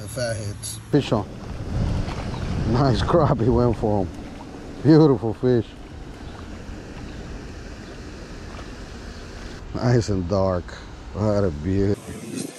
the fatheads. Fish on. Nice crappie went for him. Beautiful fish. Nice and dark. What a beauty.